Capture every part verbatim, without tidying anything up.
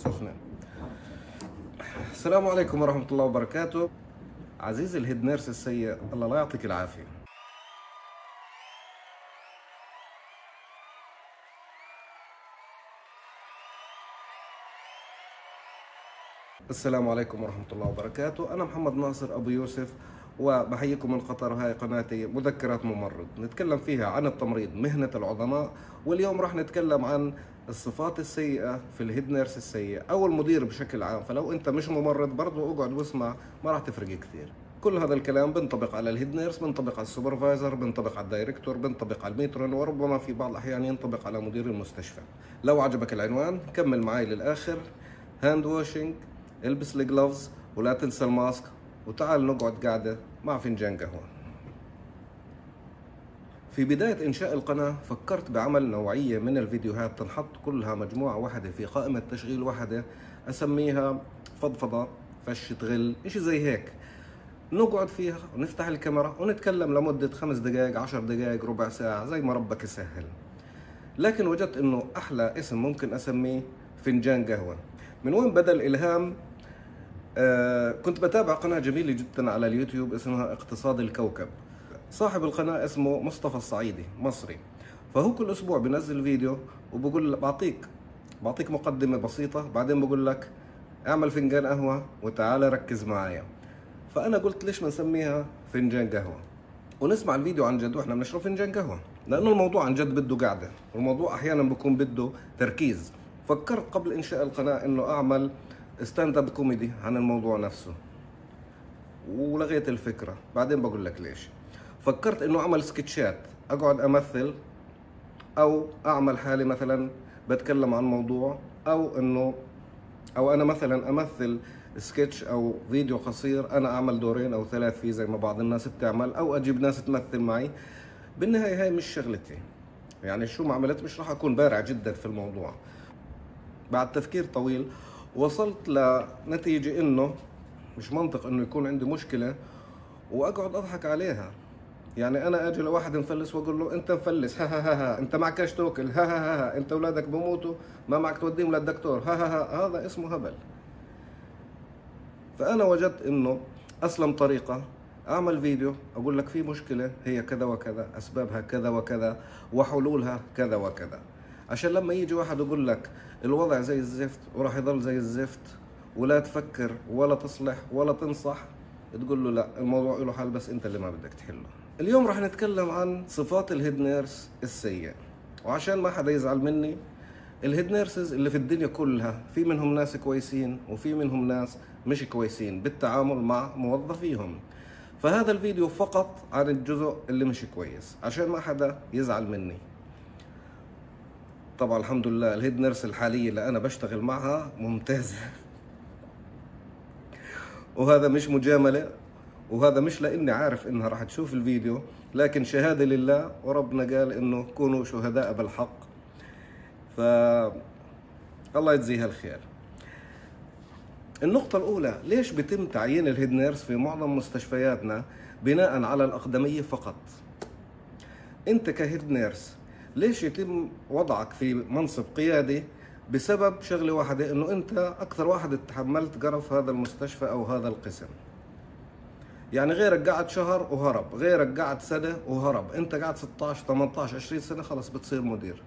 سخنة. السلام عليكم ورحمة الله وبركاته. عزيزي الهيدنيرس السيء، الله لا يعطيك العافية. السلام عليكم ورحمة الله وبركاته. أنا محمد ناصر أبو يوسف وبحييكم من قطر. هاي قناتي مذكرات ممرض، نتكلم فيها عن التمريض مهنة العظماء، واليوم راح نتكلم عن الصفات السيئة في الهيدنيرس السيء أو المدير بشكل عام. فلو أنت مش ممرض برضه اقعد واسمع، ما راح تفرق كثير. كل هذا الكلام بنطبق على الهيدنيرس، بنطبق على السوبرفايزر، بنطبق على الدايركتور، بنطبق على الميترون، وربما في بعض الأحيان ينطبق على مدير المستشفى. لو عجبك العنوان كمل معي للآخر. هاند واشنج، البس الجلوفز ولا تنسى الماسك، وتعال نقعد قاعدة مع فنجان قهوة. في بداية إنشاء القناة فكرت بعمل نوعية من الفيديوهات تنحط كلها مجموعة واحدة في قائمة تشغيل واحدة، أسميها فضفضة، فشة غل، إشي زي هيك، نقعد فيها ونفتح الكاميرا ونتكلم لمدة خمس دقائق، عشر دقائق، ربع ساعة، زي ما ربك يسهل. لكن وجدت إنه أحلى اسم ممكن أسميه فنجان قهوة. من وين بدأ الإلهام؟ آه كنت بتابع قناة جميلة جدا على اليوتيوب اسمها اقتصاد الكوكب. صاحب القناة اسمه مصطفى الصعيدي، مصري. فهو كل أسبوع بنزل فيديو وبقول بعطيك بعطيك مقدمة بسيطة، بعدين بقول لك اعمل فنجان قهوة وتعالى ركز معايا. فأنا قلت ليش ما نسميها فنجان قهوة ونسمع الفيديو عن جد واحنا بنشرب فنجان قهوة، لأنه الموضوع عن جد بده قعدة، والموضوع أحيانا بكون بده تركيز. فكرت قبل إنشاء القناة إنه أعمل ستاند اب كوميدي عن الموضوع نفسه، ولغيت الفكرة، بعدين بقول لك ليش. فكرت إنه أعمل سكتشات، أقعد أمثل أو أعمل حالي مثلا بتكلم عن موضوع، أو إنه أو أنا مثلا أمثل سكتش أو فيديو قصير، أنا أعمل دورين أو ثلاث فيه زي ما بعض الناس بتعمل، أو أجيب ناس تمثل معي. بالنهاية هاي مش شغلتي، يعني شو ما عملت مش راح أكون بارع جدا في الموضوع. بعد تفكير طويل وصلت لنتيجة إنه مش منطق إنه يكون عندي مشكلة وأقعد أضحك عليها. يعني أنا أجي لواحد مفلس وأقول له أنت مفلس، ها ها ها، أنت معكش توكل، ها ها ها، أنت أولادك بموتوا ما معك توديهم للدكتور، ها ها ها، هذا اسمه هبل. فأنا وجدت إنه أسلم طريقة أعمل فيديو أقول لك في مشكلة هي كذا وكذا، أسبابها كذا وكذا، وحلولها كذا وكذا، عشان لما يجي واحد يقول لك الوضع زي الزفت وراح يضل زي الزفت ولا تفكر ولا تصلح ولا تنصح، تقول له لا، الموضوع له حل بس انت اللي ما بدك تحله. اليوم راح نتكلم عن صفات الهيدنيرس السيء، وعشان ما حدا يزعل مني، الهيدنيرسز اللي في الدنيا كلها في منهم ناس كويسين وفي منهم ناس مش كويسين بالتعامل مع موظفيهم. فهذا الفيديو فقط عن الجزء اللي مش كويس عشان ما حدا يزعل مني. طبعا الحمد لله الهيدنيرس الحالية اللي أنا بشتغل معها ممتازة، وهذا مش مجاملة، وهذا مش لأني عارف إنها راح تشوف الفيديو، لكن شهادة لله، وربنا قال إنه كونوا شهداء بالحق، فالله يجزيها الخير. النقطة الأولى، ليش بتم تعيين الهيدنيرس في معظم مستشفياتنا بناء على الأقدمية فقط؟ أنت كهيدنيرس ليش يتم وضعك في منصب قيادي بسبب شغله واحده، انه انت اكثر واحد تحملت قرف هذا المستشفى او هذا القسم. يعني غيرك قعد شهر وهرب، غيرك قعد سنه وهرب، انت قعد ستة عشر ثمانية عشر عشرين سنه، خلص بتصير مدير.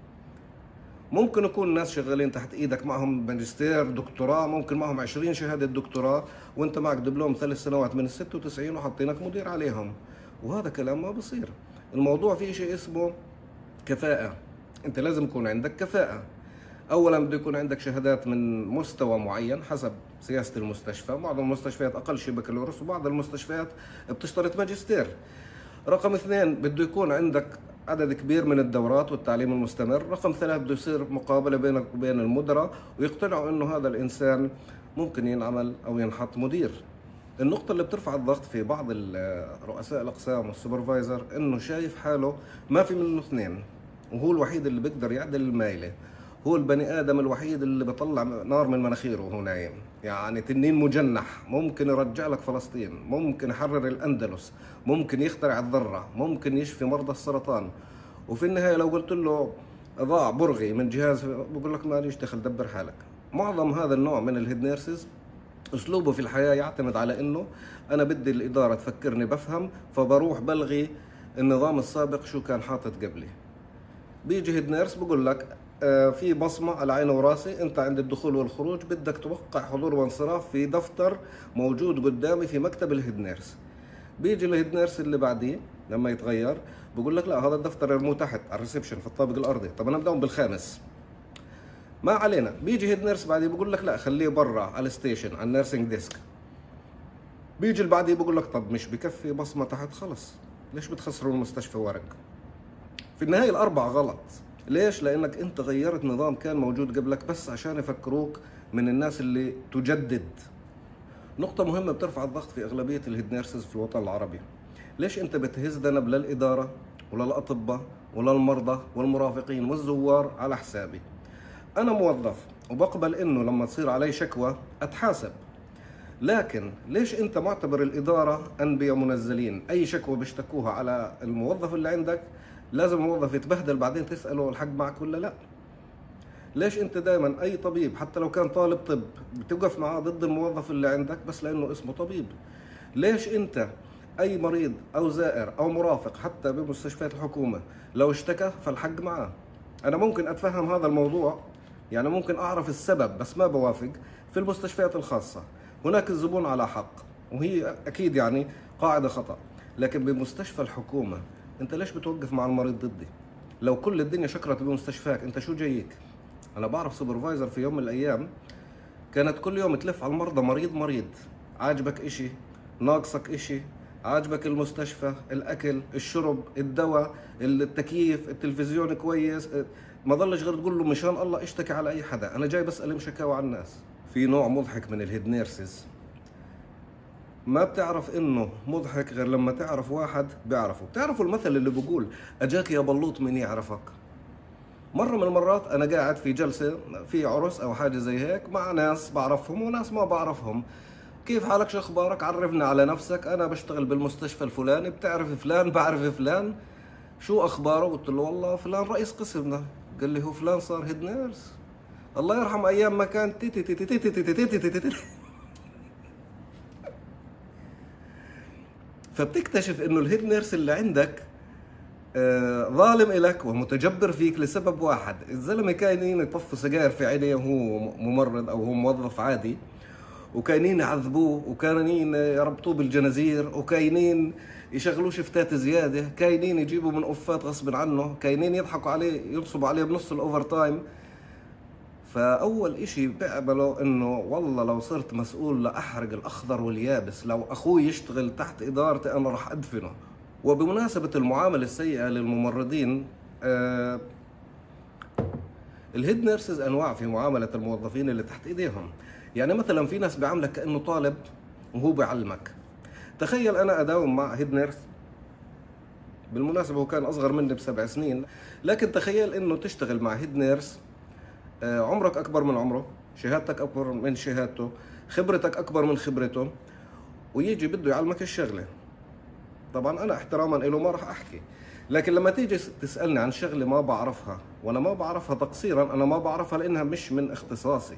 ممكن يكون ناس شغالين تحت ايدك معهم ماجستير، دكتوراه، ممكن معهم عشرين شهاده دكتوراه، وانت معك دبلوم ثلاث سنوات من الستة وتسعين وحاطينك مدير عليهم، وهذا كلام ما بصير. الموضوع في شيء اسمه كفاءة، أنت لازم يكون عندك كفاءة. أولاً بده يكون عندك شهادات من مستوى معين حسب سياسة المستشفى، بعض المستشفيات أقل شيء بكالوريوس وبعض المستشفيات بتشترط ماجستير. رقم اثنين بده يكون عندك عدد كبير من الدورات والتعليم المستمر. رقم ثلاث بده يصير مقابلة بينك وبين المدراء ويقتنعوا إنه هذا الإنسان ممكن ينعمل أو ينحط مدير. النقطة اللي بترفع الضغط في بعض رؤساء الأقسام والسوبرفايزر إنه شايف حاله ما في منه اثنين، وهو الوحيد اللي بيقدر يعدل المايلة، هو البني آدم الوحيد اللي بيطلع نار من مناخيره وهو نايم، يعني تنين مجنح، ممكن يرجع لك فلسطين، ممكن يحرر الأندلس، ممكن يخترع الذرة، ممكن يشفي مرضى السرطان، وفي النهاية لو قلت له ضاع برغي من جهاز بقول لك ماليش دخل دبر حالك، معظم هذا النوع من الهيدنيرسز اسلوبه في الحياه يعتمد على انه انا بدي الاداره تفكرني بفهم، فبروح بلغي النظام السابق شو كان حاطط قبلي. بيجي هيدنيرس بقول لك في بصمه على عيني وراسي، انت عند الدخول والخروج بدك توقع حضور وانصراف في دفتر موجود قدامي في مكتب الهيدنيرس. بيجي الهيدنيرس اللي بعديه لما يتغير بقول لك لا، هذا الدفتر يرموه تحت على الريسبشن في الطابق الارضي، طب انا بداوم بالخامس. ما علينا، بيجي هيدنيرس بعديه بقول لك لا خليه برا على الستيشن على النيرسينج ديسك. بيجي اللي بعديه بقول لك طب مش بكفي بصمه تحت، خلص ليش بتخسروا المستشفى ورق؟ في النهايه الاربع غلط. ليش؟ لانك انت غيرت نظام كان موجود قبلك بس عشان يفكروك من الناس اللي تجدد. نقطة مهمة بترفع الضغط في اغلبية الهيدنيرسز في الوطن العربي. ليش انت بتهز ذنب للادارة وللاطباء وللمرضى والمرافقين والزوار على حسابي؟ انا موظف وبقبل انه لما تصير علي شكوى اتحاسب، لكن ليش انت معتبر الادارة انبياء منزلين؟ اي شكوى بيشتكوها على الموظف اللي عندك لازم الموظف يتبهدل بعدين تسأله الحق معك ولا لا؟ ليش انت دائما اي طبيب حتى لو كان طالب طب بتوقف معاه ضد الموظف اللي عندك بس لانه اسمه طبيب؟ ليش انت اي مريض او زائر او مرافق حتى بمستشفيات الحكومة لو اشتكى فالحق معاه؟ انا ممكن اتفهم هذا الموضوع، يعني ممكن اعرف السبب، بس ما بوافق. في المستشفيات الخاصة هناك الزبون على حق، وهي اكيد يعني قاعدة خطأ، لكن بمستشفى الحكومة انت ليش بتوقف مع المريض ضدي؟ لو كل الدنيا شكرت بمستشفاك انت شو جايك؟ انا بعرف سوبرفايزر في يوم من الايام كانت كل يوم تلف على المرضى مريض مريض، عاجبك اشي، ناقصك اشي، عاجبك المستشفى، الاكل، الشرب، الدواء، التكييف، التلفزيون كويس، ما ضلش غير تقول له مشان الله اشتكي على اي حدا، انا جاي بسألهم شكاوى على الناس. في نوع مضحك من الهيدنيرسز ما بتعرف انه مضحك غير لما تعرف واحد بيعرفه. بتعرفوا المثل اللي بقول اجاك يا بلوط من يعرفك؟ مرة من المرات انا قاعد في جلسة في عرس او حاجة زي هيك مع ناس بعرفهم وناس ما بعرفهم. كيف حالك؟ شو اخبارك؟ عرفنا على نفسك، انا بشتغل بالمستشفى الفلاني، بتعرف فلان؟ بعرف فلان، شو اخباره؟ قلت له والله فلان رئيس قسمنا. قال لي هو فلان صار هيدنيرس؟ الله يرحم ايام ما كان تي تي تي تي تي تي تي تي تي. فبتكتشف انه الهيدنيرس اللي عندك آه ظالم الك ومتجبر فيك لسبب واحد. الزلمه كاينين يطفوا سجاير في عينيه وهو ممرض او هو موظف عادي، وكاينين يعذبوه، وكاينين يربطوه بالجنازير، وكاينين يشغلوه شفتات زياده، كاينين يجيبوا من اوفات غصب عنه، كاينين يضحكوا عليه ينصبوا عليه بنص الاوفر تايم. فاول اشي بيعملوا انه والله لو صرت مسؤول لاحرق الاخضر واليابس، لو اخوي يشتغل تحت ادارتي انا راح ادفنه. وبمناسبه المعامله السيئه للممرضين، آه الهيدنيرسز انواع في معامله الموظفين اللي تحت ايديهم. يعني مثلا في ناس بيعاملك كانه طالب وهو بيعلمك. تخيل انا اداوم مع هيدنيرس، بالمناسبه هو كان اصغر مني بسبع سنين، لكن تخيل انه تشتغل مع هيدنيرس عمرك أكبر من عمره، شهادتك أكبر من شهادته، خبرتك أكبر من خبرته، ويجي بده يعلمك الشغلة. طبعا أنا احتراما له ما راح أحكي، لكن لما تيجي تسألني عن شغلة ما بعرفها، وأنا ما بعرفها تقصيرا، أنا ما بعرفها لأنها مش من اختصاصي،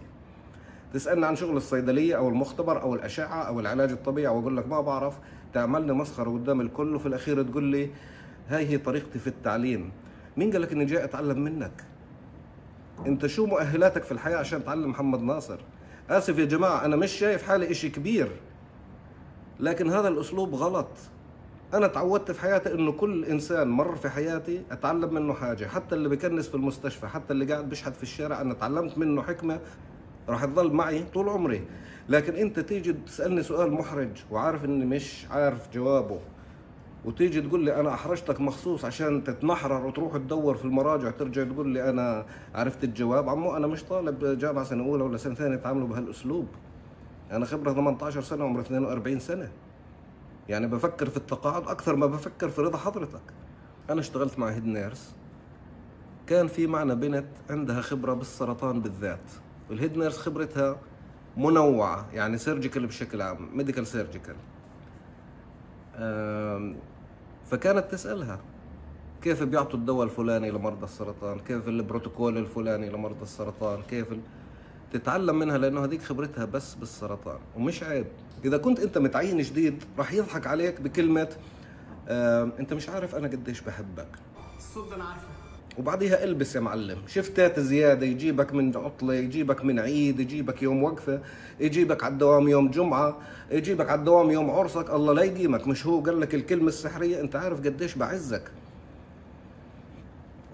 تسألني عن شغل الصيدلية أو المختبر أو الأشعة أو العلاج الطبيعي وأقول لك ما بعرف، تعملني مسخرة قدام الكل، وفي الأخير تقول لي هاي هي طريقتي في التعليم. مين قال لك إني جاي أتعلم منك؟ انت شو مؤهلاتك في الحياة عشان تعلم محمد ناصر؟ اسف يا جماعة انا مش شايف حالي اشي كبير، لكن هذا الاسلوب غلط. انا تعودت في حياتي انه كل انسان مر في حياتي اتعلم منه حاجة، حتى اللي بكنس في المستشفى، حتى اللي قاعد بشحت في الشارع، انا تعلمت منه حكمة راح تظل معي طول عمري. لكن انت تيجي تسألني سؤال محرج وعارف اني مش عارف جوابه، وتيجي تقول لي انا احرجتك مخصوص عشان تتمحرر وتروح تدور في المراجع ترجع تقول لي انا عرفت الجواب. عمو انا مش طالب جامعه سنه اولى ولا سنه ثانيه يتعاملوا بهالاسلوب، انا خبره ثمانية عشر سنه وعمري اثنين وأربعين سنه، يعني بفكر في التقاعد اكثر ما بفكر في رضا حضرتك. انا اشتغلت مع هيدنيرس كان في معنا بنت عندها خبره بالسرطان بالذات، والهيدنيرس خبرتها منوعه، يعني سيرجيكال بشكل عام، ميديكال سيرجيكال. فكانت تسألها كيف بيعطوا الدواء الفلاني لمرضى السرطان، كيف البروتوكول الفلاني لمرضى السرطان، كيف ال... تتعلم منها، لانه هذيك خبرتها بس بالسرطان ومش عيب. اذا كنت انت متعين جديد راح يضحك عليك بكلمه آه، انت مش عارف انا قديش بحبك. الصوت ده انا عارفه. وبعديها البس يا معلم، شفتات زياده، يجيبك من عطله، يجيبك من عيد، يجيبك يوم وقفه، يجيبك على الدوام يوم جمعه، يجيبك على الدوام يوم عرسك، الله لا يديمك. مش هو قال لك الكلمه السحريه؟ انت عارف قديش بعزك.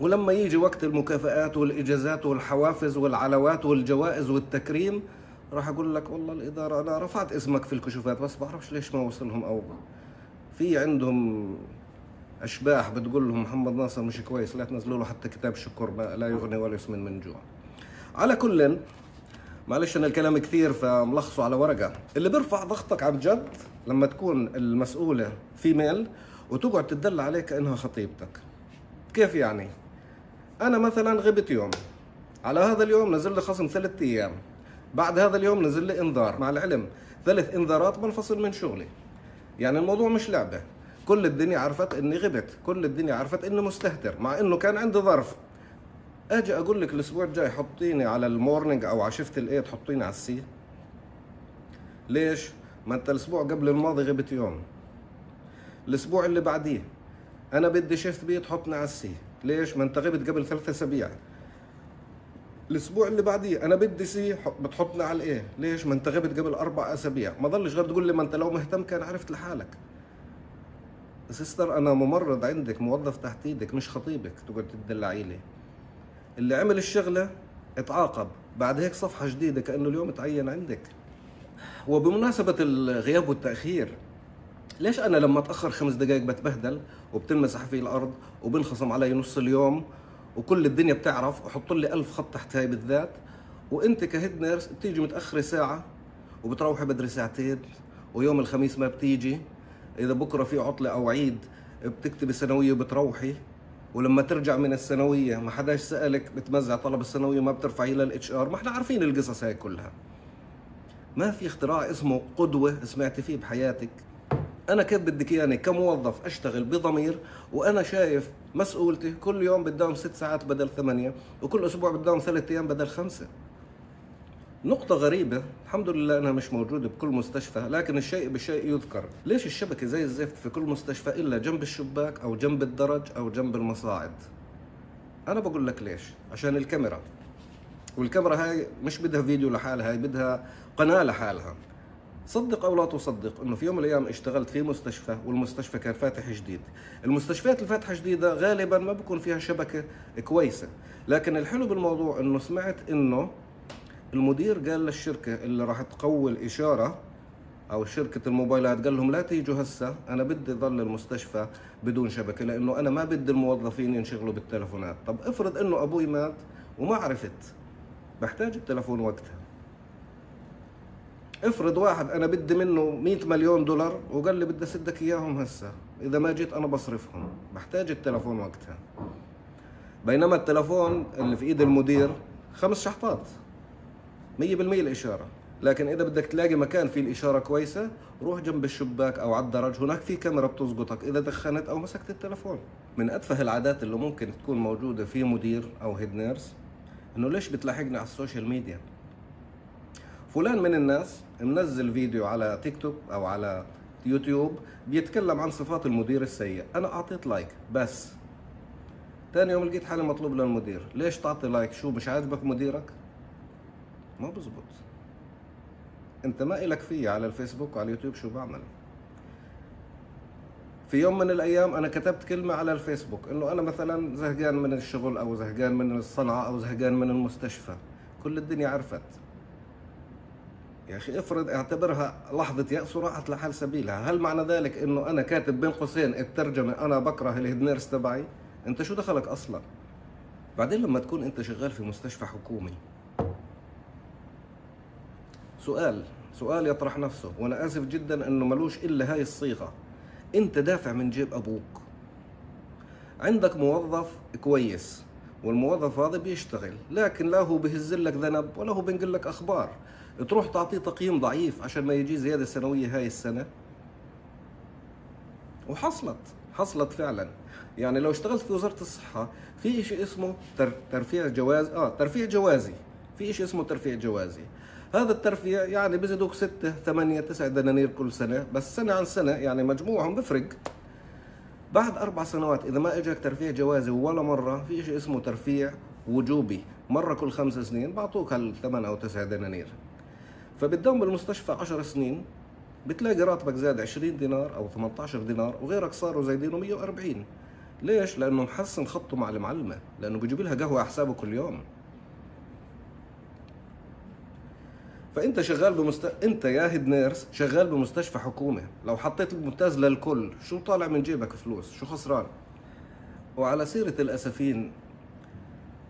ولما يجي وقت المكافآت والإجازات والحوافز والعلوات والجوائز والتكريم راح أقول لك والله الإدارة أنا رفعت اسمك في الكشوفات بس بعرفش ليش ما وصلهم. أول في عندهم أشباح بتقول لهم محمد ناصر مش كويس، لا تنزلوا له حتى كتاب شكر، ما لا يغني ولا يسمن من جوع. على كل معلش أنا الكلام كثير فملخصه على ورقة. اللي بيرفع ضغطك عن جد لما تكون المسؤولة فيميل وتقعد تدل عليك كأنها خطيبتك. كيف يعني؟ أنا مثلا غبت يوم، على هذا اليوم نزل لي خصم ثلاث أيام، بعد هذا اليوم نزل لي إنذار، مع العلم ثلاث إنذارات بنفصل من شغلي. يعني الموضوع مش لعبة، كل الدنيا عرفت إني غبت، كل الدنيا عرفت إني مستهتر، مع إنه كان عندي ظرف. أجي أقول لك الأسبوع الجاي حطيني على المورنينج أو على شفت الإيد، حطيني على السي. ليش؟ ما أنت الأسبوع قبل الماضي غبت يوم. الأسبوع اللي بعديه أنا بدي شفت بي تحطني على السي. ليش؟ ما انت غبت قبل ثلاث اسابيع. الاسبوع اللي بعديه انا بدي سي بتحطنا على الايه؟ ليش؟ ما انت غبت قبل اربع اسابيع. ما ضلش غير تقول لي ما انت لو مهتم كان عرفت لحالك. سيستر انا ممرض عندك، موظف تحت ايدك، مش خطيبك تقعد تدلعي لي. اللي عمل الشغله اتعاقب، بعد هيك صفحه جديده كانه اليوم تعين عندك. وبمناسبه الغياب والتاخير، ليش أنا لما أتأخر خمس دقايق بتبهدل وبتنمسح في الأرض وبنخصم علي نص اليوم وكل الدنيا بتعرف وحط لي ألف خط تحت هاي بالذات، وأنت كهيدنيرس بتيجي متأخرة ساعة وبتروحي بدري ساعتين، ويوم الخميس ما بتيجي، إذا بكرة في عطلة أو عيد بتكتبي ثانوية وبتروحي، ولما ترجع من الثانوية ما حداش سألك بتمزع طلب الثانوية ما بترفعي للإتش آر. ما إحنا عارفين القصص هاي كلها. ما في اختراع اسمه قدوة سمعت فيه بحياتك. أنا كيف بدك إياني كموظف أشتغل بضمير وأنا شايف مسؤولتي؟ كل يوم بداوم ست ساعات بدل ثمانية، وكل أسبوع بداوم ثلاث أيام بدل خمسة. نقطة غريبة الحمد لله أنها مش موجودة بكل مستشفى، لكن الشيء بالشيء يذكر. ليش الشبكة زي الزفت في كل مستشفى إلا جنب الشباك أو جنب الدرج أو جنب المصاعد؟ أنا بقول لك ليش، عشان الكاميرا. والكاميرا هاي مش بدها فيديو لحالها، هاي بدها قناة لحالها. صدق او لا تصدق انه في يوم من الايام اشتغلت في مستشفى والمستشفى كان فاتح جديد. المستشفيات اللي فاتحه جديده غالبا ما بكون فيها شبكه كويسه، لكن الحلو بالموضوع انه سمعت انه المدير قال للشركه اللي راح تقوي الاشاره او شركه الموبايلات، قال لهم لا تيجوا هسه، انا بدي ضل المستشفى بدون شبكه لانه انا ما بدي الموظفين ينشغلوا بالتلفونات. طب افرض انه ابوي مات وما عرفت، بحتاج التلفون وقتها. افرض واحد انا بدي منه مئة مليون دولار وقال لي بدي اسدك اياهم هسه، اذا ما جيت انا بصرفهم، بحتاج التلفون وقتها. بينما التلفون اللي في ايد المدير خمس شحطات مئة بالمئة الاشاره، لكن اذا بدك تلاقي مكان فيه الاشاره كويسه روح جنب الشباك او على الدرج، هناك في كاميرا بتزبطك اذا دخنت او مسكت التلفون. من اتفه العادات اللي ممكن تكون موجوده في مدير او هيدنيرس انه ليش بتلاحقنا على السوشيال ميديا. فلان من الناس منزل فيديو على تيك توك او على يوتيوب بيتكلم عن صفات المدير السيء، انا اعطيت لايك بس. ثاني يوم لقيت حالي مطلوب للمدير، ليش تعطي لايك؟ شو مش عاجبك مديرك؟ ما بزبط. انت ما الك فيه على الفيسبوك وعلى اليوتيوب شو بعمل. في يوم من الايام انا كتبت كلمه على الفيسبوك انه انا مثلا زهقان من الشغل او زهقان من الصنعه او زهقان من المستشفى، كل الدنيا عرفت. يا أخي افرض اعتبرها لحظة يأس وراحت لحال سبيلها، هل معنى ذلك إنه أنا كاتب بين قوسين الترجمة أنا بكره الهيدنيرس تبعي؟ أنت شو دخلك أصلاً؟ بعدين لما تكون أنت شغال في مستشفى حكومي. سؤال، سؤال يطرح نفسه، وأنا آسف جداً إنه ملوش إلا هاي الصيغة. أنت دافع من جيب أبوك. عندك موظف كويس، والموظف هذا بيشتغل، لكن لا هو بيهزل لك ذنب ولا هو بينقل لك أخبار. تروح تعطيه تقييم ضعيف عشان ما يجي زيادة سنوية هاي السنة. وحصلت حصلت فعلا. يعني لو اشتغلت في وزارة الصحة في شيء اسمه تر... ترفيع جواز اه ترفيع جوازي. في شيء اسمه ترفيع جوازي. هذا الترفيع يعني بيزيدوك ستة ثمانية تسعة دنانير كل سنة، بس سنة عن سنة يعني مجموعهم بفرق. بعد أربع سنوات إذا ما إجاك ترفيع جوازي ولا مرة، في شيء اسمه ترفيع وجوبي، مرة كل خمس سنين بعطوك هالثمن أو تسعة دنانير. فبتدوم بالمستشفى عشر سنين بتلاقي راتبك زاد عشرين دينار أو ثمانية عشر دينار، وغيرك صاروا زايدين مية وأربعين. ليش؟ لأنه محسن خطه مع المعلمة، لأنه بيجيب لها قهوة على حسابه كل يوم. فأنت شغال بمست... أنت يا هيدنيرس شغال بمستشفى حكومة، لو حطيت الممتاز للكل شو طالع من جيبك فلوس؟ شو خسران؟ وعلى سيرة الأسفين،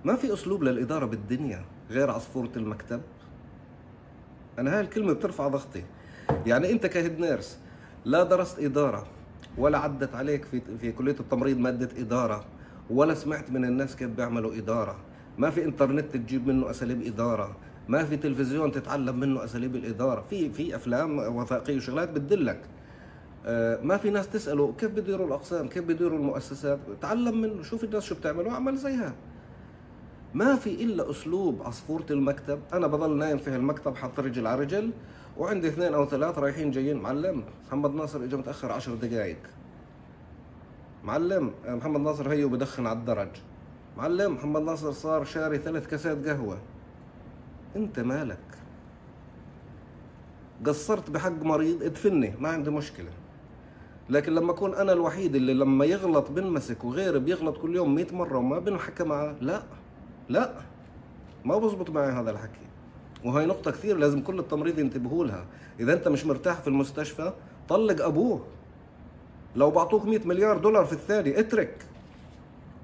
ما في أسلوب للإدارة بالدنيا غير عصفورة المكتب. أنا هاي الكلمة بترفع ضغطي. يعني أنت كهيدنيرس لا درست إدارة، ولا عدت عليك في في كلية التمريض مادة إدارة، ولا سمعت من الناس كيف بيعملوا إدارة، ما في إنترنت تجيب منه أساليب إدارة، ما في تلفزيون تتعلم منه أساليب الإدارة، في في أفلام وثائقية وشغلات بتدلك. آه ما في ناس تسأله كيف بيديروا الأقسام، كيف بيديروا المؤسسات، تعلم منه، شوف الناس شو بتعمل واعمل زيها. ما في إلا أسلوب عصفورة المكتب. أنا بضل نايم في هالمكتب حاط رجل على رجل، وعندي اثنين أو ثلاث رايحين جايين. معلم محمد ناصر إجا متأخر عشر دقايق، معلم محمد ناصر هيو بدخن على الدرج، معلم محمد ناصر صار شاري ثلاث كاسات قهوة. أنت مالك؟ قصرت بحق مريض ادفني ما عندي مشكلة، لكن لما أكون أنا الوحيد اللي لما يغلط بنمسك وغيري بيغلط كل يوم مئة مرة وما بنحكى معاه، لا لا ما بزبط معي هذا الحكي. وهي نقطة كثير لازم كل التمريض ينتبهوا لها. إذا أنت مش مرتاح في المستشفى طلق أبوه، لو بعطوك مئة مليار دولار في الثاني اترك.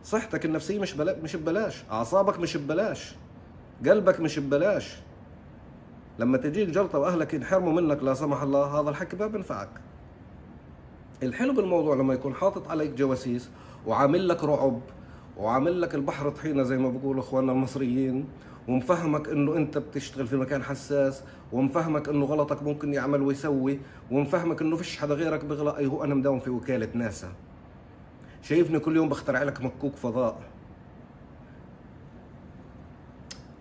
صحتك النفسية مش بلا... مش ببلاش، أعصابك مش ببلاش، قلبك مش ببلاش. لما تجيك جلطة وأهلك ينحرموا منك لا سمح الله، هذا الحكي ما بنفعك. الحلو بالموضوع لما يكون حاطط عليك جواسيس وعامل لك رعب وعامل لك البحر طحينة زي ما بيقولوا إخواننا المصريين، ومفهمك إنه أنت بتشتغل في مكان حساس، ومفهمك إنه غلطك ممكن يعمل ويسوي، ومفهمك إنه فيش حدا غيرك بغلط. أيهو أنا مداوم في وكالة ناسا، شايفني كل يوم بخترع لك مكوك فضاء.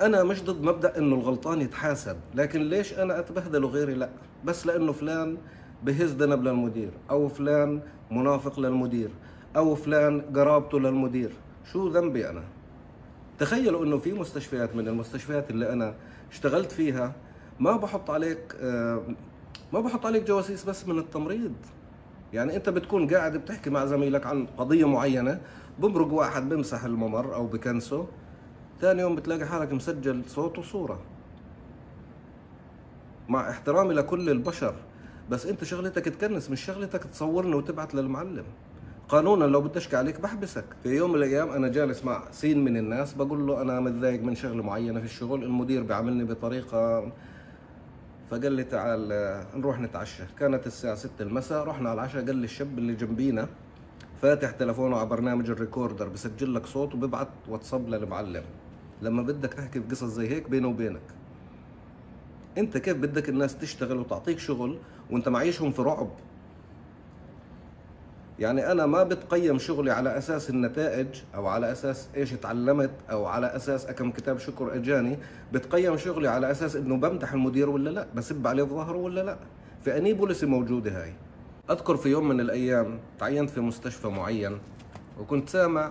أنا مش ضد مبدأ إنه الغلطان يتحاسب، لكن ليش أنا أتبهدل وغيري لأ؟ بس لأنه فلان بهز ذنب للمدير، أو فلان منافق للمدير، أو فلان قرابته للمدير، شو ذنبي أنا؟ تخيلوا إنه في مستشفيات من المستشفيات اللي أنا اشتغلت فيها ما بحط عليك ما بحط عليك جواسيس بس من التمريض. يعني أنت بتكون قاعد بتحكي مع زميلك عن قضية معينة، بمرق واحد بمسح الممر أو بكنسه، ثاني يوم بتلاقي حالك مسجل صوت وصورة. مع احترامي لكل البشر، بس أنت شغلتك تكنس، مش شغلتك تصورني وتبعت للمعلم. قانونا لو بتشكي عليك بحبسك. في يوم من الايام انا جالس مع سين من الناس، بقول له انا متضايق من شغله معينه في الشغل، المدير بيعاملني بطريقه، فقال لي تعال نروح نتعشى. كانت الساعه ستة المساء، رحنا على العشاء. قال لي الشاب اللي جنبينا فاتح تلفونه على برنامج الريكوردر، بسجل لك صوت وببعت واتساب للمعلم لما بدك تحكي في قصص زي هيك بينه وبينك. انت كيف بدك الناس تشتغل وتعطيك شغل وانت معيشهم في رعب؟ يعني أنا ما بتقيم شغلي على أساس النتائج أو على أساس إيش اتعلمت أو على أساس أكم كتاب شكر أجاني، بتقيم شغلي على أساس إنه بمدح المدير ولا لأ، بسب عليه في ظهره ولا لأ. فأني بوليسي موجودة هاي. أذكر في يوم من الأيام تعينت في مستشفى معين، وكنت سامع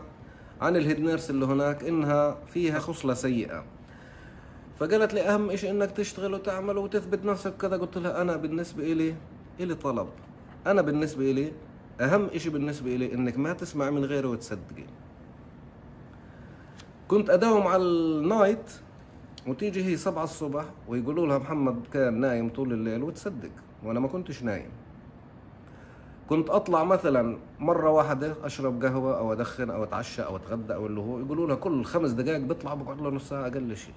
عن الهيدنيرس اللي هناك إنها فيها خصلة سيئة، فقالت لي أهم إشي إنك تشتغل وتعمل وتثبت نفسك كذا. قلت لها أنا بالنسبة إلي إلي طلب، أنا بالنسبة إلي أهم إشي بالنسبة إلي إنك ما تسمع من غيره وتصدقي. كنت أداوم على النايت، وتيجي هي سبعة الصبح ويقولوا لها محمد كان نايم طول الليل، وتصدق. وأنا ما كنتش نايم. كنت أطلع مثلا مرة واحدة أشرب قهوة أو أدخن أو أتعشى أو أتغدى أو اللي هو، يقولوا لها كل خمس دقائق بطلع بقعد له نص ساعة أقل شيء.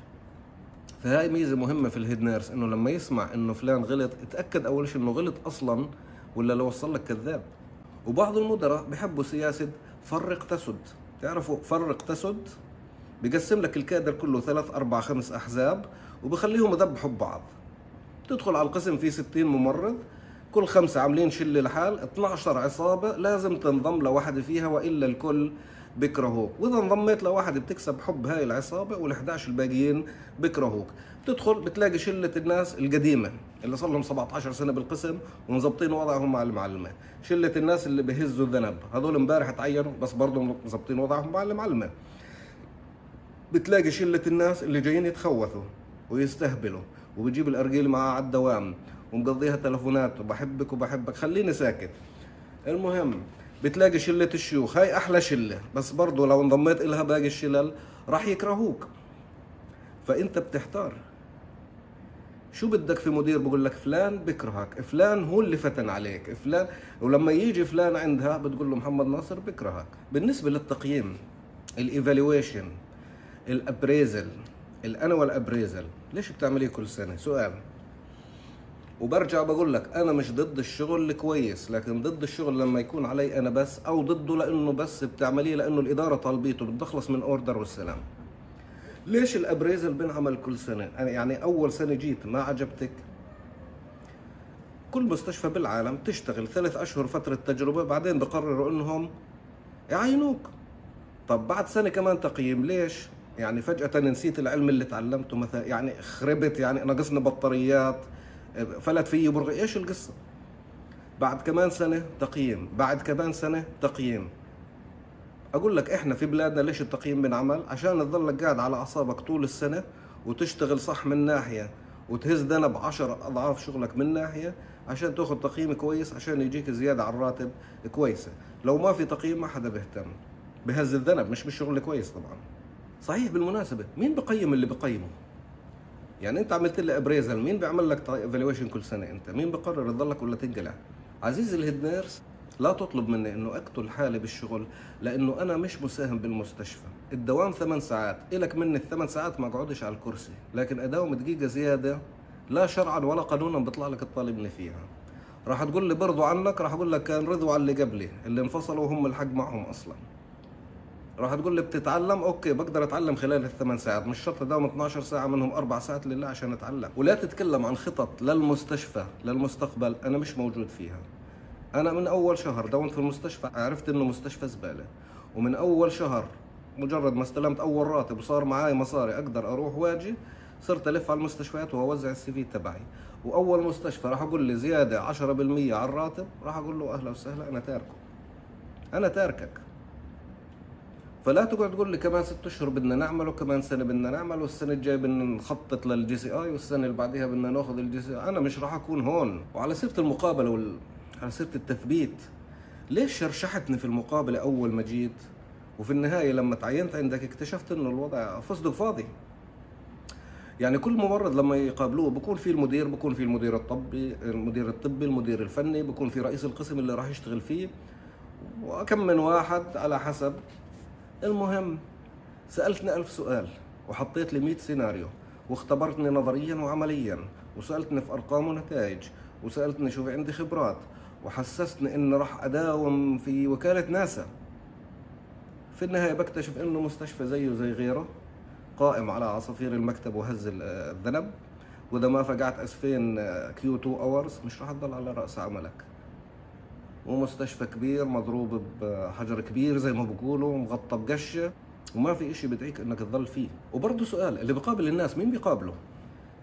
فهاي ميزة مهمة في الهيدنيرس، إنه لما يسمع إنه فلان غلط اتأكد أول شيء إنه غلط أصلا، ولا لو وصل لك كذاب. وبعض المدراء بحبوا سياسة فرق تسد. تعرفوا فرق تسد؟ بيقسم لك الكادر كله ثلاث أربع خمس أحزاب وبخليهم يذبحوا ببعض. تدخل على القسم فيه ستين ممرض، كل خمسة عاملين شلة لحال، اثني عشر عصابة لازم تنضم لوحدة فيها وإلا الكل بيكرهوك، واذا انضميت لواحد بتكسب حب هاي العصابه وال11 الباقيين بيكرهوك. بتدخل بتلاقي شله الناس القديمه اللي صار لهم سبعطعش سنه بالقسم ومظبطين وضعهم مع المعلمه، شله الناس اللي بهزوا الذنب هذول امبارح تعينوا بس برضه مظبطين وضعهم مع المعلمه. بتلاقي شله الناس اللي جايين يتخوثوا ويستهبلوا وبجيب الارجيل معاه على الدوام ومقضيها تلفونات وبحبك وبحبك خليني ساكت. المهم بتلاقي شلة الشيوخ، هاي أحلى شلة بس برضو لو انضميت إلها باقي الشلل راح يكرهوك. فأنت بتحتار شو بدك في مدير بقول لك فلان بكرهك، فلان هو اللي فتن عليك، فلان. ولما يجي فلان عندها بتقول له محمد ناصر بكرهك. بالنسبة للتقييم، الإيفالويشن، الأبريزل، الأنوال أبريزل، ليش بتعمليه كل سنة؟ سؤال. وبرجع بقول لك انا مش ضد الشغل الكويس، لكن ضد الشغل لما يكون علي انا بس، او ضده لانه بس بتعمليه لانه الاداره طالبيته بدي اخلص من اوردر والسلام. ليش الابريزل بنعمل كل سنه؟ انا يعني اول سنه جيت ما عجبتك. كل مستشفى بالعالم تشتغل ثلاث اشهر فتره تجربه بعدين بقرروا انهم يعينوك. طب بعد سنه كمان تقييم، ليش؟ يعني فجاه نسيت العلم اللي تعلمته مثلا، يعني خربت، يعني ناقصنا بطاريات، فلت فيي برغي، ايش القصه؟ بعد كمان سنه تقييم، بعد كمان سنه تقييم. اقول لك احنا في بلادنا ليش التقييم بنعمل؟ عشان تضلك قاعد على اعصابك طول السنه وتشتغل صح من ناحيه وتهز ذنب عشر اضعاف شغلك من ناحيه عشان تاخذ تقييم كويس عشان يجيك زياده على الراتب كويسه. لو ما في تقييم ما حدا بيهتم، بهز الذنب مش بالشغل كويس طبعا. صحيح بالمناسبه، مين بقيم اللي بقيمه؟ يعني انت عملت لي ابريزل، مين بيعمل لك ايفالويشن كل سنه؟ انت مين بقرر تضلك ولا تنقلع؟ عزيزي الهيدنيرس، لا تطلب مني انه اقتل حالي بالشغل لانه انا مش مساهم بالمستشفى. الدوام ثمان ساعات، الك مني الثمان ساعات ما اقعدش على الكرسي، لكن اداوم دقيقه زياده لا شرعا ولا قانونا بيطلع لك الطالبني فيها. راح تقول لي برضو عنك، راح اقول لك كان رضوا على اللي قبلي اللي انفصلوا وهم الحق معهم اصلا. راح تقول لي بتتعلم، اوكي بقدر اتعلم خلال الثمان ساعات، مش شرط اداوم اثنعش ساعه منهم اربع ساعات لله عشان اتعلم. ولا تتكلم عن خطط للمستشفى للمستقبل، انا مش موجود فيها. انا من اول شهر داومت في المستشفى عرفت انه مستشفى زباله، ومن اول شهر مجرد ما استلمت اول راتب وصار معي مصاري اقدر اروح واجي صرت الف على المستشفيات واوزع السي في تبعي. واول مستشفى راح اقول لي زياده عشرة بالمية على الراتب راح اقول له اهلا وسهلا انا تاركه، انا تاركك. فلا تقعد تقول لي كمان ست اشهر بدنا نعمله، كمان سنه بدنا نعمله، والسنه الجايه بدنا نخطط للجي سي اي، والسنه اللي بعديها بدنا ناخذ الجي سي اي. انا مش راح اكون هون. وعلى سيره المقابله وعلى وال... سيره التثبيت، ليش شرشحتني في المقابله اول ما جيت وفي النهايه لما تعينت عندك اكتشفت انه الوضع فصدق فاضي؟ يعني كل ممرض لما يقابلوه بكون في المدير، بكون في المدير الطبي، المدير الطبي، المدير الفني، بكون في رئيس القسم اللي راح يشتغل فيه، وكم من واحد على حسب. المهم سألتني ألف سؤال وحطيت لي مئة سيناريو واختبرتني نظريا وعمليا، وسألتني في أرقام ونتائج، وسألتني شو في عندي خبرات، وحسستني إني راح أداوم في وكالة ناسا. في النهاية بكتشف إنه مستشفى زيه زي غيره قائم على عصافير المكتب وهز الذنب، وإذا ما فقعت أسفين كيو تو أورز مش راح تضل على رأس عملك. ومستشفى كبير مضروب بحجر كبير زي ما بقولوا، ومغطى بقشه، وما في اشي بدعيك انك تضل فيه. وبرضه سؤال، اللي بقابل الناس مين بيقابله؟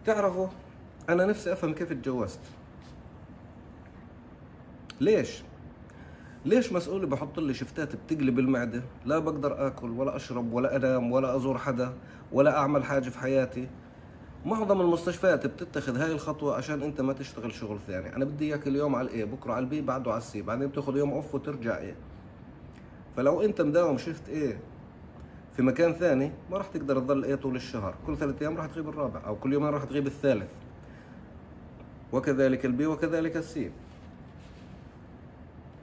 تعرفوا انا نفسي افهم كيف اتجوزت. ليش؟ ليش مسؤولي بحط لي شفتات بتقلب المعده، لا بقدر اكل ولا اشرب ولا انام ولا ازور حدا ولا اعمل حاجه في حياتي؟ معظم المستشفيات بتتخذ هاي الخطوة عشان انت ما تشتغل شغل ثاني، انا بدي اياك اليوم على الايه، بكره على البي، بعده على السي، بعدين بتاخذ يوم اوف وترجع ايه. فلو انت مداوم شفت ايه في مكان ثاني ما راح تقدر تضل ايه طول الشهر، كل ثلاث ايام راح تغيب الرابع، او كل يومين راح تغيب الثالث، وكذلك البي وكذلك السي.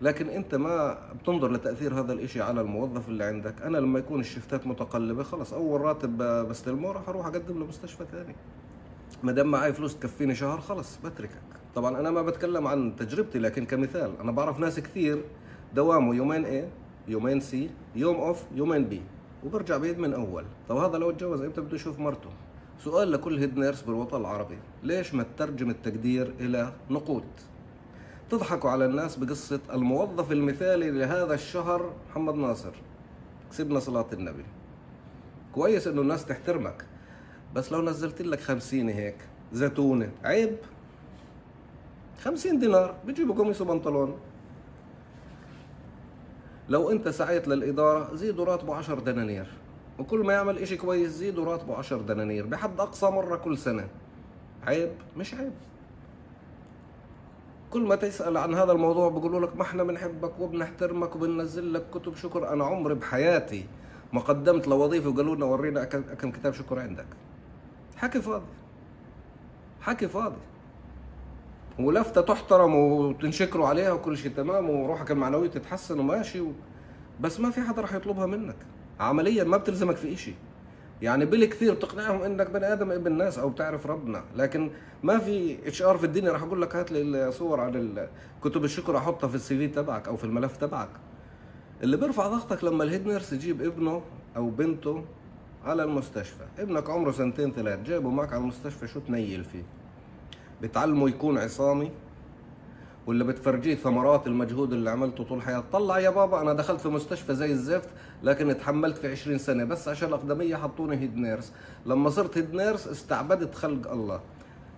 لكن انت ما بتنظر لتاثير هذا الاشي على الموظف اللي عندك. انا لما يكون الشفتات متقلبه خلص اول راتب بستلمه راح اروح اقدم لمستشفى ثاني، ما دام معي فلوس تكفيني شهر خلص بتركك. طبعا انا ما بتكلم عن تجربتي لكن كمثال، انا بعرف ناس كثير دوامه يومين ايه، يومين سي، يوم اوف، يومين بي، وبرجع بعيد من اول. طب هذا لو اتجوز امتى بده يشوف مرته؟ سؤال لكل هيدنيرس بالوطن العربي، ليش ما تترجم التقدير الى نقود؟ تضحكوا على الناس بقصة الموظف المثالي لهذا الشهر محمد ناصر، كسبنا صلاة النبي. كويس انه الناس تحترمك، بس لو نزلت لك خمسين هيك زيتونة عيب. خمسين دينار بيجيبوا قميص وبنطلون. لو انت سعيت للإدارة زيدوا راتبه عشر دنانير، وكل ما يعمل اشي كويس زيدوا راتبه عشر دنانير بحد أقصى مرة كل سنة. عيب مش عيب؟ كل ما تسأل عن هذا الموضوع بيقولوا لك ما احنا بنحبك وبنحترمك وبننزل لك كتب شكر. أنا عمري بحياتي ما قدمت لوظيفة وقالوا لنا ورينا كم كتاب شكر عندك. حكي فاضي، حكي فاضي، ولفتة تحترم وتنشكروا عليها وكل شيء تمام وروحك المعنوية تتحسن وماشي و... بس ما في حدا رح يطلبها منك. عمليا ما بتلزمك في شيء، يعني بالكثير بتقنعهم انك بني ادم ابن الناس او بتعرف ربنا، لكن ما في اتش ار في الدنيا رح اقول لك هات لي صور عن كتب الشكر احطها في السي في تبعك او في الملف تبعك. اللي بيرفع ضغطك لما الهيدنيرس يجيب ابنه او بنته على المستشفى، ابنك عمره سنتين ثلاث جايبه معك على المستشفى، شو تنيل فيه؟ بتعلمه يكون عصامي ولا بتفرجيه ثمرات المجهود اللي عملته طول حياته؟ طلع يا بابا انا دخلت في مستشفى زي الزفت لكن اتحملت في عشرين سنه بس عشان الاقدميه حطوني هيدنيرس، لما صرت هيدنيرس استعبدت خلق الله.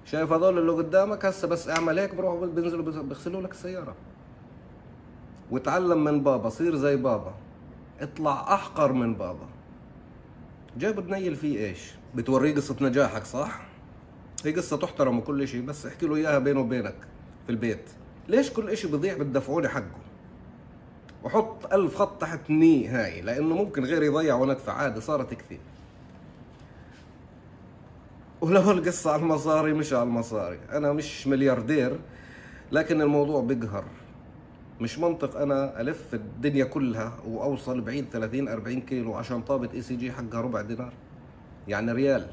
شايف هذول اللي قدامك هسه بس اعمل هيك بروحوا بينزلوا بيغسلوا لك السياره. وتعلم من بابا، صير زي بابا، اطلع احقر من بابا. جايبه تنيل فيه ايش؟ بتوريه قصه نجاحك صح؟ هي قصه تحترم وكل شيء، بس احكي له اياها بينه وبينك في البيت. ليش كل اشي بضيع بتدفعوني حقه؟ وحط ألف خط تحت ني هاي لأنه ممكن غيري يضيع وأنا أدفع عادي، صارت كثير. ولو القصة على المصاري مش على المصاري، أنا مش ملياردير لكن الموضوع بقهر. مش منطق أنا ألف الدنيا كلها وأوصل بعيد ثلاثين أربعين كيلو عشان طابة إي سي جي حقها ربع دينار، يعني ريال.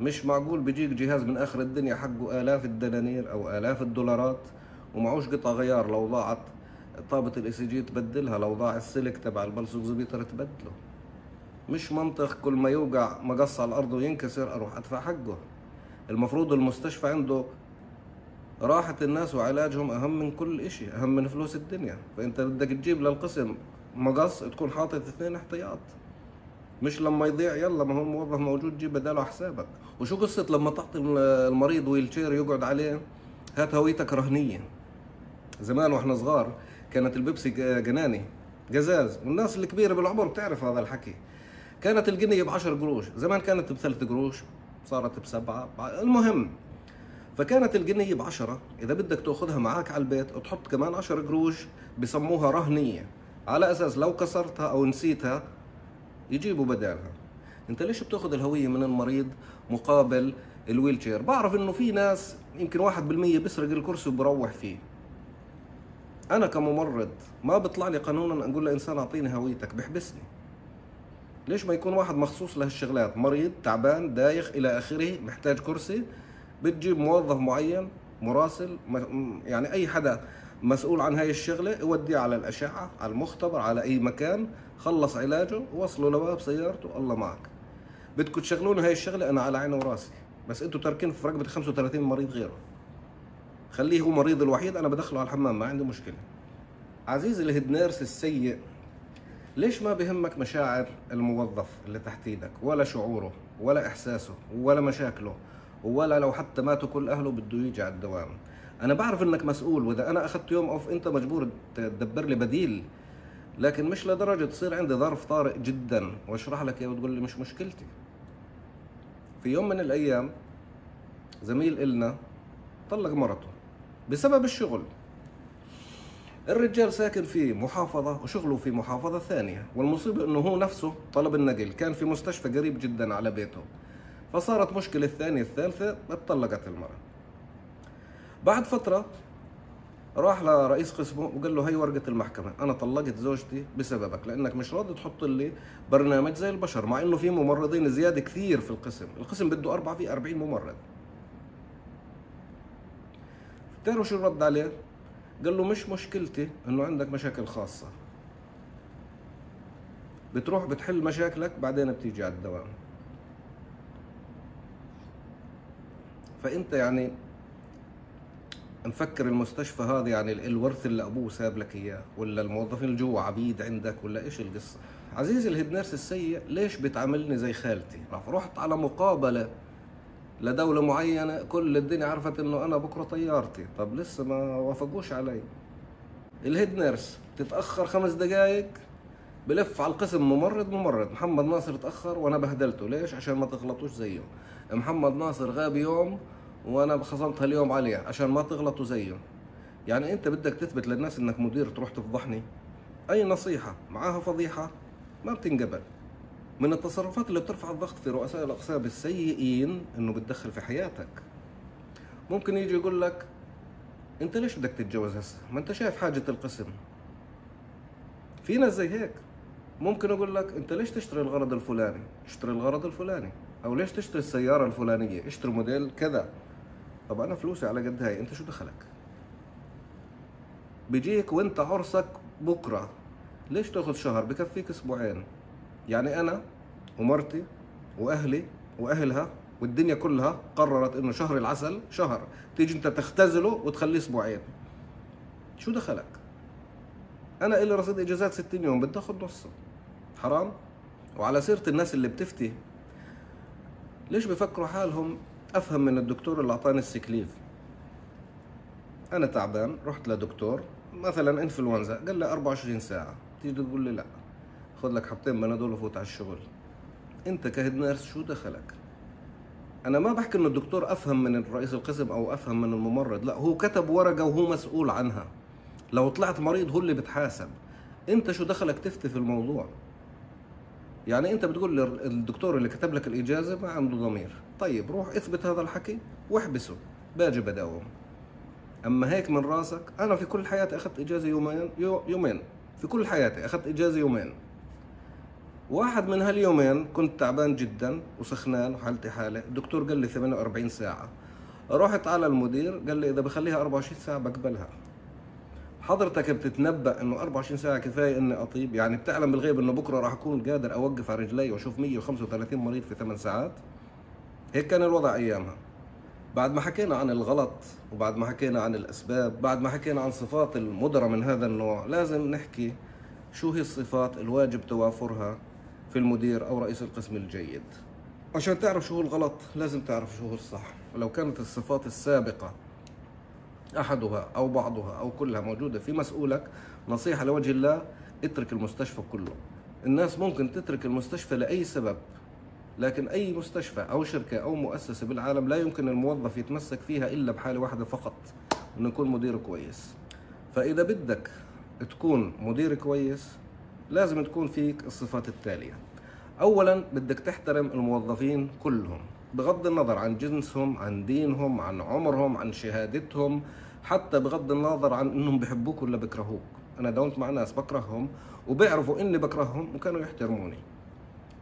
مش معقول بيجيك جهاز من اخر الدنيا حقه الاف الدنانير او الاف الدولارات ومعوش قطع غيار، لو ضاعت طابة الاي سي جي تبدلها، لو ضاع السلك تبع البلسوكزوميتر تبدله. مش منطق كل ما يوقع مقص على الارض وينكسر اروح ادفع حقه. المفروض المستشفى عنده راحة الناس وعلاجهم اهم من كل اشي، اهم من فلوس الدنيا، فانت بدك تجيب للقسم مقص تكون حاطط اثنين احتياط، مش لما يضيع يلا ما هو الموظف موجود جيب بداله على حسابك. وشو قصة لما تعطي المريض ويل تشير يقعد عليه؟ هات هويتك رهنية. زمان واحنا صغار كانت البيبسي جناني جزاز، والناس الكبيرة بالعمر بتعرف هذا الحكي. كانت الجنيه ب عشرة قروش، زمان كانت بثلاث قروش، صارت بسبعة، المهم. فكانت الجنيه ب عشرة، إذا بدك تاخذها معاك على البيت وتحط كمان عشرة قروش بسموها رهنية، على أساس لو كسرتها أو نسيتها يجيبوا بدالها. انت ليش بتاخذ الهويه من المريض مقابل الويل تشير؟ بعرف انه في ناس يمكن واحد بالمية بيسرق الكرسي وبروح فيه. انا كممرض ما بيطلع لي قانونا اقول لانسان اعطيني هويتك، بحبسني. ليش ما يكون واحد مخصوص لهالشغلات، مريض تعبان دايخ الى اخره محتاج كرسي، بتجيب موظف معين مراسل يعني اي حدا مسؤول عن هاي الشغلة، يوديه على الأشعة، على المختبر، على أي مكان، خلص علاجه، وصله لباب سيارته، الله معك. بدكم تشغلون هاي الشغلة أنا على عيني وراسي، بس أنتوا تاركين في رقبة خمسة وثلاثين مريض غيره. خليه هو مريض الوحيد أنا بدخله على الحمام، ما عندي مشكلة. عزيزي الهيدنيرس السيء، ليش ما بهمك مشاعر الموظف اللي تحت إيدك، ولا شعوره، ولا إحساسه، ولا مشاكله، ولا لو حتى ماتوا كل أهله بده يجي على الدوام؟ أنا بعرف إنك مسؤول، وإذا أنا أخذت يوم أوف أنت مجبور تدبر لي بديل، لكن مش لدرجة تصير عندي ظرف طارئ جدا وأشرح لك إياه وتقول لي مش مشكلتي. في يوم من الأيام زميل إلنا طلق مرته بسبب الشغل. الرجال ساكن في محافظة وشغله في محافظة ثانية، والمصيبة إنه هو نفسه طلب النقل، كان في مستشفى قريب جدا على بيته، فصارت مشكلة الثانية الثالثة، اتطلقت المرأة. بعد فترة راح لرئيس قسمه وقال له هي ورقة المحكمة، أنا طلقت زوجتي بسببك لأنك مش راضي تحط لي برنامج زي البشر، مع إنه في ممرضين زيادة كثير في القسم، القسم بده أربعة في أربعين ممرض. بتعرفوا شو رد عليه؟ قال له مش مشكلتي إنه عندك مشاكل خاصة، بتروح بتحل مشاكلك بعدين بتيجي على الدوام. فأنت يعني مفكر المستشفى هذا يعني الورث اللي ابوه ساب لك اياه، ولا الموظفين اللي جوا عبيد عندك، ولا ايش القصه؟ عزيزي الهيدنيرس السيء ليش بتعاملني زي خالتي؟ رحت على مقابله لدوله معينه، كل الدنيا عرفت انه انا بكره طيارتي، طب لسه ما وافقوش علي. الهيدنيرس تتاخر خمس دقائق بلف على القسم ممرض ممرض، محمد ناصر اتاخر وانا بهدلته، ليش؟ عشان ما تغلطوش زيه. محمد ناصر غاب يوم وانا خصمتها اليوم عليه عشان ما تغلطوا زيه. يعني انت بدك تثبت للناس انك مدير تروح تفضحني؟ اي نصيحه معاها فضيحه ما بتنقبل. من التصرفات اللي بترفع الضغط في رؤساء الاقسام السيئين انه بتدخل في حياتك. ممكن يجي يقول لك انت ليش بدك تتجوز هسه؟ ما انت شايف حاجه القسم. في ناس زي هيك. ممكن اقول لك انت ليش تشتري الغرض الفلاني؟ اشتري الغرض الفلاني. او ليش تشتري السياره الفلانيه؟ اشتري موديل كذا. طب انا فلوسي على قد هاي، انت شو دخلك؟ بيجيك وانت عرسك بكره، ليش تاخذ شهر؟ بكفيك اسبوعين. يعني انا ومرتي واهلي واهلها والدنيا كلها قررت انه شهر العسل شهر، تيجي انت تختزله وتخليه اسبوعين. شو دخلك؟ انا الي رصيد اجازات ستين يوم بدي اخذ نصه. حرام. وعلى سيره الناس اللي بتفتي، ليش بفكروا حالهم افهم من الدكتور اللي اعطاني السكليف؟ انا تعبان رحت لدكتور مثلا انفلونزا، قال لي أربعة وعشرين ساعه، تيجي تقول لي لا خذ لك حبتين بنادول وفوت على الشغل. انت كهيدنيرس شو دخلك؟ انا ما بحكي انه الدكتور افهم من رئيس القسم او افهم من الممرض، لا، هو كتب ورقه وهو مسؤول عنها، لو طلعت مريض هو اللي بتحاسب. انت شو دخلك تفتي في الموضوع؟ يعني انت بتقول للدكتور اللي كتب لك الاجازه ما عنده ضمير، طيب روح اثبت هذا الحكي واحبسه، باجي بداوم. اما هيك من راسك، انا في كل حياتي اخذت اجازه يومين يومين، في كل حياتي اخذت اجازه يومين. واحد من هاليومين كنت تعبان جدا وسخنان وحالتي حاله، الدكتور قال لي ثمانية وأربعين ساعه. رحت على المدير قال لي اذا بخليها أربعة وعشرين ساعه بقبلها. حضرتك بتتنبأ انه أربعة وعشرين ساعه كفايه اني اطيب؟ يعني بتعلم بالغيب انه بكره راح اكون قادر اوقف على رجلي واشوف مية وخمسة وثلاثين مريض في ثمان ساعات؟ هيك كان الوضع ايامها. بعد ما حكينا عن الغلط وبعد ما حكينا عن الاسباب، بعد ما حكينا عن صفات المدراء من هذا النوع، لازم نحكي شو هي الصفات الواجب توافرها في المدير او رئيس القسم الجيد. عشان تعرف شو هو الغلط لازم تعرف شو هو الصح، ولو كانت الصفات السابقه احدها او بعضها او كلها موجوده في مسؤولك، نصيحه لوجه الله اترك المستشفى كله. الناس ممكن تترك المستشفى لاي سبب، لكن اي مستشفى او شركه او مؤسسه بالعالم لا يمكن الموظف يتمسك فيها الا بحاله واحده فقط، انه يكون مدير كويس. فاذا بدك تكون مدير كويس لازم تكون فيك الصفات التاليه. اولا بدك تحترم الموظفين كلهم بغض النظر عن جنسهم، عن دينهم، عن عمرهم، عن شهادتهم، حتى بغض النظر عن انهم بحبوك ولا بكرهوك. انا داومت مع ناس بكرههم وبيعرفوا اني بكرههم وكانوا يحترموني،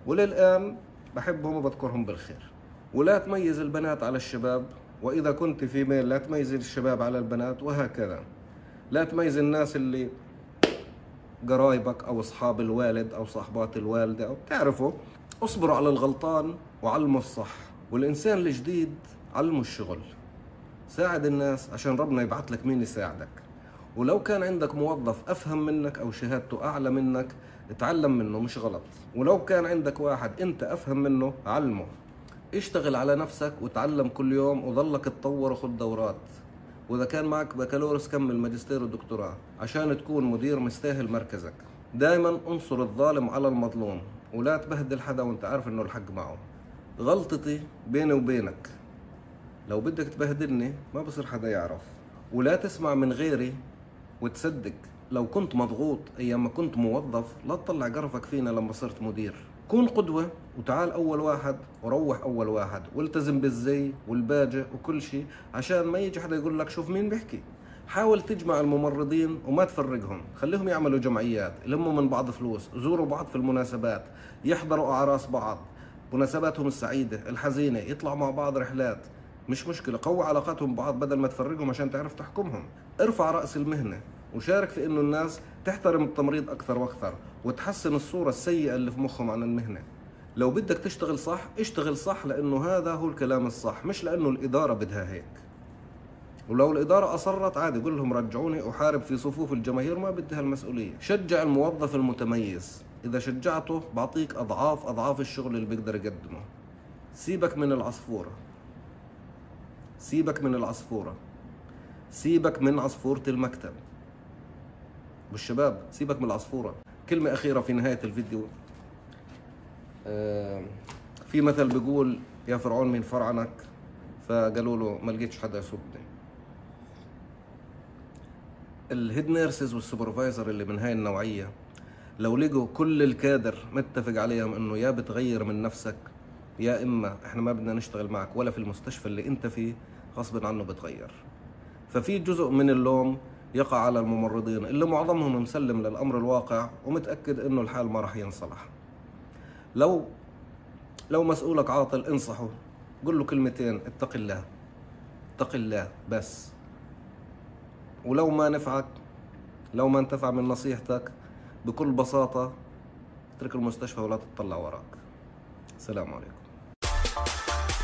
وللان بحبهم وبذكرهم بالخير. ولا تميز البنات على الشباب، واذا كنت في ميل لا تميز الشباب على البنات، وهكذا. لا تميز الناس اللي قرايبك او اصحاب الوالد او صاحبات الوالده او بتعرفوا. اصبروا على الغلطان وعلموا الصح، والانسان الجديد علموا الشغل. ساعد الناس عشان ربنا يبعث لك مين يساعدك. ولو كان عندك موظف افهم منك او شهادته اعلى منك اتعلم منه، مش غلط. ولو كان عندك واحد انت افهم منه علمه. اشتغل على نفسك وتعلم كل يوم وظلك تطور وخذ دورات. واذا كان معك بكالوريوس كمل ماجستير ودكتوراه عشان تكون مدير مستاهل مركزك. دائما انصر الظالم على المظلوم، ولا تبهدل حدا وانت عارف انه الحق معه. غلطتي بيني وبينك، لو بدك تبهدلني ما بصير حدا يعرف. ولا تسمع من غيري وتصدق. لو كنت مضغوط ايام ما كنت موظف لا تطلع قرفك فينا لما صرت مدير. كون قدوة وتعال اول واحد وروح اول واحد، والتزم بالزي والباجة وكل شيء عشان ما يجي حدا يقول لك شوف مين بيحكي. حاول تجمع الممرضين وما تفرقهم، خليهم يعملوا جمعيات، يلموا من بعض فلوس، زوروا بعض في المناسبات، يحضروا اعراس بعض، مناسباتهم السعيده الحزينه، يطلعوا مع بعض رحلات، مش مشكله. قوي علاقاتهم ببعض بدل ما تفرقهم عشان تعرف تحكمهم. ارفع راس المهنه وشارك في انه الناس تحترم التمريض اكثر واكثر، وتحسن الصوره السيئه اللي في مخهم عن المهنه. لو بدك تشتغل صح اشتغل صح، لانه هذا هو الكلام الصح، مش لانه الاداره بدها هيك. ولو الإدارة أصرت عادي قول لهم رجعوني أحارب في صفوف الجماهير، ما بدي هالمسؤولية. شجع الموظف المتميز، إذا شجعته بعطيك أضعاف أضعاف الشغل اللي بيقدر يقدمه. سيبك من العصفورة، سيبك من العصفورة، سيبك من عصفورة المكتب. والشباب سيبك من العصفورة. كلمة أخيرة في نهاية الفيديو. آه في مثل بيقول يا فرعون من فرعنك، فقالوا له ما لقيتش حدا يسوقني. الهيد نيرسز والسوبرفايزر اللي من هاي النوعية لو لقوا كل الكادر متفق عليهم انه يا بتغير من نفسك، يا اما احنا ما بدنا نشتغل معك ولا في المستشفى اللي انت فيه، غصب عنه بتغير. ففي جزء من اللوم يقع على الممرضين اللي معظمهم مسلم للامر الواقع ومتاكد انه الحال ما راح ينصلح. لو لو مسؤولك عاطل انصحه، قل له كلمتين: اتق الله، اتق الله بس. ولو ما نفعك، لو ما انتفع من نصيحتك، بكل بساطة اترك المستشفى ولا تطلع وراك. السلام عليكم.